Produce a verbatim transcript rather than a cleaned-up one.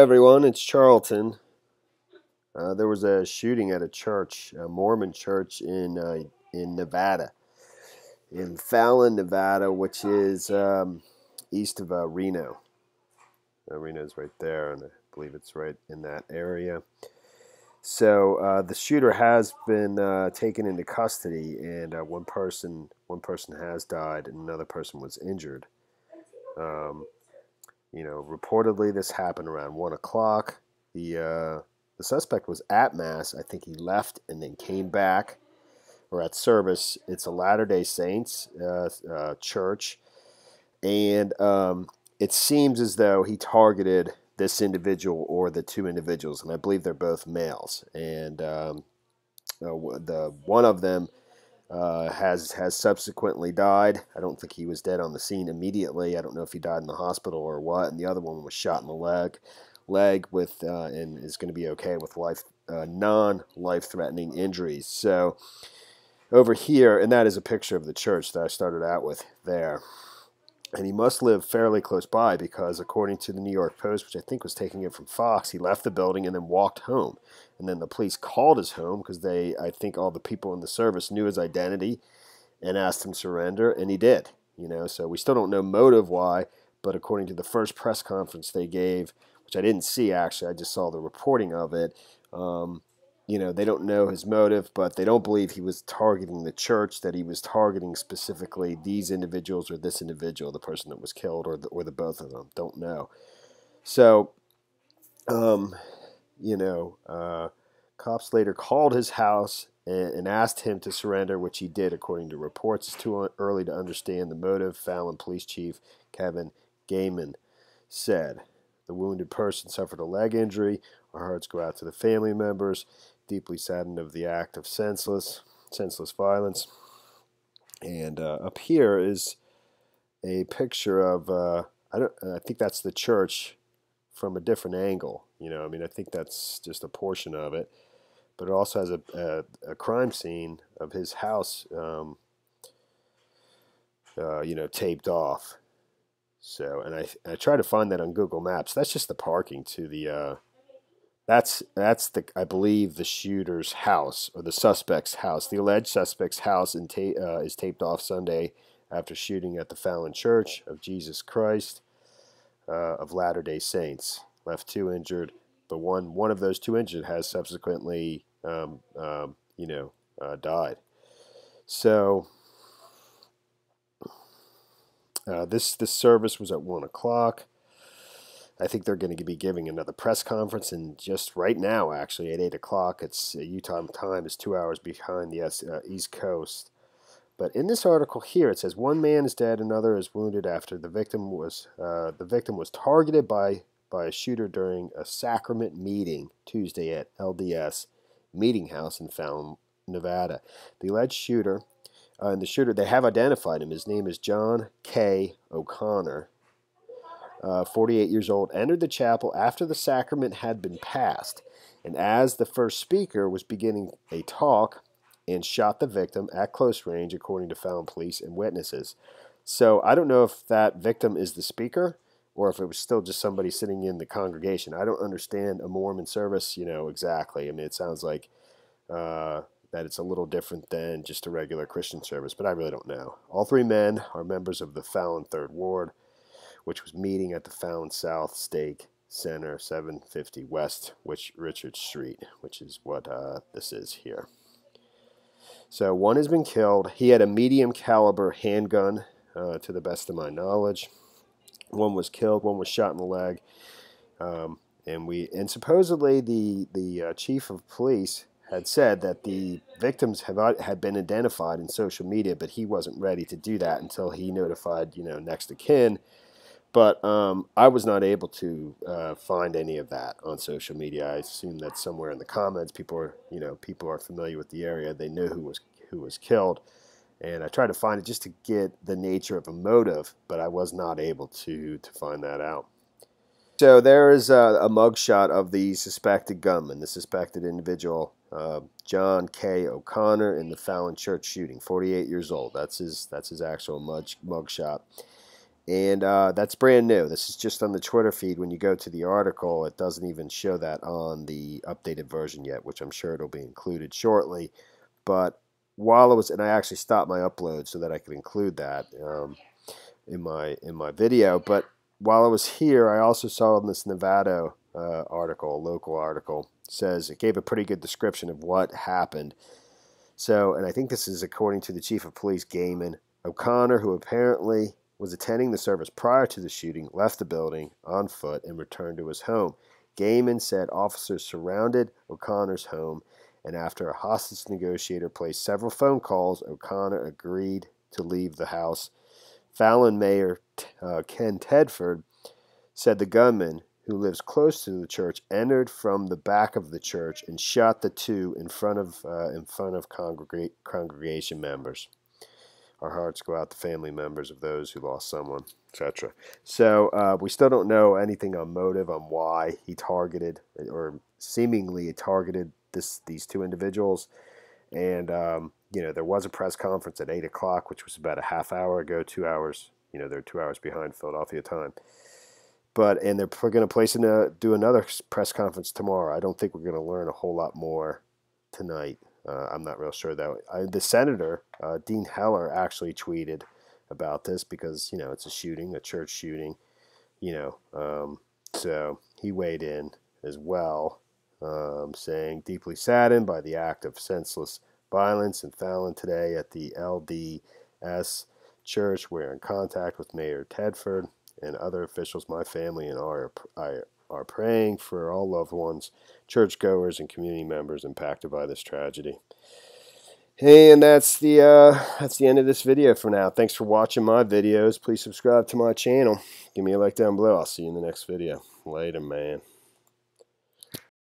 everyone, it's Charlton. Uh, there was a shooting at a church, a Mormon church in uh, in Nevada, in Fallon, Nevada, which is um, east of uh, Reno. Uh, Reno's right there, and I believe it's right in that area. So uh, the shooter has been uh, taken into custody, and uh, one person one person has died, and another person was injured. Um, you know, reportedly this happened around one o'clock. The uh, the suspect was at mass. I think he left and then came back, or at service. It's a Latter-day Saints uh, uh, church, and um, it seems as though he targeted this individual or the two individuals, and I believe they're both males. And um, the one of them uh, has has subsequently died. I don't think he was dead on the scene immediately. I don't know if he died in the hospital or what. And the other one was shot in the leg, leg with, uh, and is going to be okay with life, uh, non-life-threatening injuries. So over here, and that is a picture of the church that I started out with there. And he must live fairly close by because, according to the New York Post, which I think was taking it from Fox, he left the building and then walked home. And then the police called his home because they, I think all the people in the service knew his identity and asked him to surrender, and he did. You know, so we still don't know motive why, but according to the first press conference they gave, which I didn't see actually, I just saw the reporting of it, um, you know, they don't know his motive, but they don't believe he was targeting the church, that he was targeting specifically these individuals or this individual, the person that was killed, or the, or the both of them. Don't know. So, um, you know, uh, cops later called his house and, and asked him to surrender, which he did, according to reports. It's too early to understand the motive, Fallon Police Chief Kevin Gaiman said. The wounded person suffered a leg injury. Our hearts go out to the family members, deeply saddened of the act of senseless, senseless violence. And uh, up here is a picture of, uh, I don't, I think that's the church from a different angle. You know, I mean, I think that's just a portion of it, but it also has a a, a crime scene of his house, um, uh, you know, taped off. So, and I I try to find that on Google Maps. That's just the parking to the. Uh, That's that's the I believe the shooter's house, or the suspect's house. The alleged suspect's house in ta uh, is taped off Sunday after shooting at the Fallon Church of Jesus Christ uh, of Latter-day Saints. Left two injured, but one one of those two injured has subsequently um, um, you know uh, died. So uh, this this service was at one o'clock. I think they're going to be giving another press conference, and just right now, actually, at eight o'clock, it's uh, Utah time is two hours behind the uh, East Coast. But in this article here, it says one man is dead, another is wounded after the victim was uh, the victim was targeted by by a shooter during a sacrament meeting Tuesday at L D S Meeting House in Fallon, Nevada. The alleged shooter uh, and the shooter, they have identified him. His name is John K. O'Connor. Uh, forty-eight years old, entered the chapel after the sacrament had been passed, and as the first speaker was beginning a talk, and shot the victim at close range, according to Fallon police and witnesses. So I don't know if that victim is the speaker, or if it was still just somebody sitting in the congregation. I don't understand a Mormon service, you know, exactly. I mean, it sounds like uh, that it's a little different than just a regular Christian service, but I really don't know. All three men are members of the Fallon Third Ward, which was meeting at the Fallon South Stake Center, seven fifty West which Richard Street, which is what uh, this is here. So one has been killed. He had a medium caliber handgun, uh, to the best of my knowledge. One was killed. One was shot in the leg. Um, and we and supposedly the the uh, chief of police had said that the victims have had been identified in social media, but he wasn't ready to do that until he notified, you know, next of kin. But um, I was not able to uh, find any of that on social media. I assume that somewhere in the comments, people are, you know, people are familiar with the area. They know who was who was killed, and I tried to find it just to get the nature of a motive, but I was not able to to find that out. So there is a, a mugshot of the suspected gunman, the suspected individual, uh, John K. O'Connor, in the Fallon Church shooting, forty-eight years old. That's his that's his actual mug mugshot. And uh, that's brand new. This is just on the Twitter feed. When you go to the article, it doesn't even show that on the updated version yet, which I'm sure it'll be included shortly. But while I was, and I actually stopped my upload so that I could include that um, in my in my video. But while I was here, I also saw in this Nevada uh, article, a local article, says it gave a pretty good description of what happened. So, and I think this is according to the chief of police, Gaiman O'Connor, who apparently was attending the service prior to the shooting, left the building on foot, and returned to his home. Gaiman said officers surrounded O'Connor's home, and after a hostage negotiator placed several phone calls, O'Connor agreed to leave the house. Fallon Mayor uh, Ken Tedford said the gunman, who lives close to the church, entered from the back of the church and shot the two in front of, uh, in front of congreg- congregation members. Our hearts go out to family members of those who lost someone, et cetera. So uh, we still don't know anything on motive, on why he targeted or seemingly targeted this these two individuals. And um, you know, there was a press conference at eight o'clock, which was about a half hour ago, two hours. You know, they're two hours behind Philadelphia time. But and they're going to place in a, do another press conference tomorrow. I don't think we're going to learn a whole lot more tonight. Uh, I'm not real sure that I, the senator, uh, Dean Heller, actually tweeted about this because, you know, it's a shooting, a church shooting, you know. Um, so he weighed in as well, um, saying, deeply saddened by the act of senseless violence in Fallon today at the L D S Church. We're in contact with Mayor Tedford and other officials. My family and I are, are, are praying for all loved ones, churchgoers, and community members impacted by this tragedy. Hey, and that's the uh, that's the end of this video for now. Thanks for watching my videos. Please subscribe to my channel. Give me a like down below. I'll see you in the next video. Later, man.